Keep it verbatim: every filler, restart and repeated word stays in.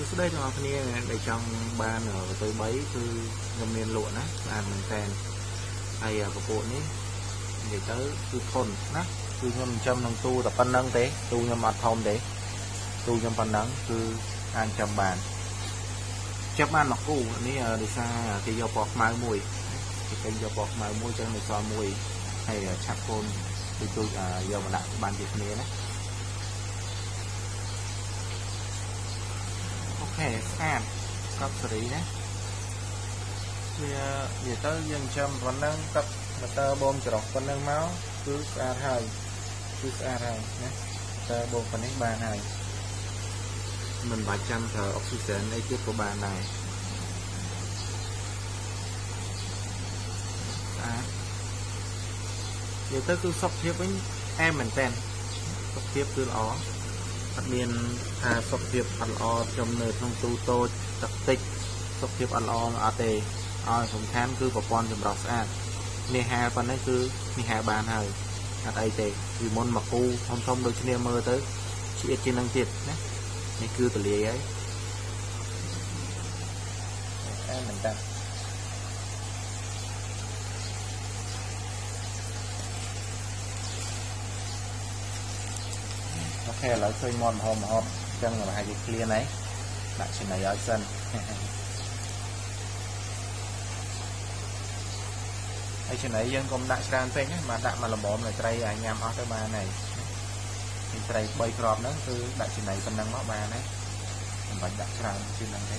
Cứ xuống đây nó này để trong ban ở tới bấy cứ ngâm lên lụa á, bàn mình tèn hay ở cột ní để tới cứ thôn á, cứ ngâm trăm năng tu tập văn năng thế, tu ngâm mặt thông thế, tu ngâm văn năng cứ ăn trăm bàn. Chấp ăn mặc cũ ní để xa thì do bọc mai mùi, thì kênh do bọc mai mùi cho người so mùi hay chặt côn thì tôi giờ mà đặt bàn việc này đấy. Hệ sàn cấp sợi nhé, bây giờ dân châm vẫn đang tập mà ta bom chọc vẫn đang máu cứ a hai cứ a hai nhé, ta bom phần đến ba hai mình phải chăm thở oxygen ekip của bàn này à, giờ tới cứ sắp tiếp với em mình tên sắp tiếp từ đó miền hà sọc tiệp ăn o trong nơi trong tu tô tập tịch sọc tiệp ăn o a tê o sùng khám cứ vào con dùng đọc xa nè hà con đấy cứ nè hà bàn hời hạt ai tê vì môn mặc u thông thông đôi chân mơ tới chị trên năng tiệt đấy nè cứ từ lì ấy em mình ta hay là chơi mòn hòm hòm chân là hai cái clear này lại trên này ở sân hay trên này dân công đại trang tên mà đạm mà là bom này tây anh em ở cái ba này thì tây bay crop đó từ đại trên này còn đang mắc ba này mình đại trang trên này đấy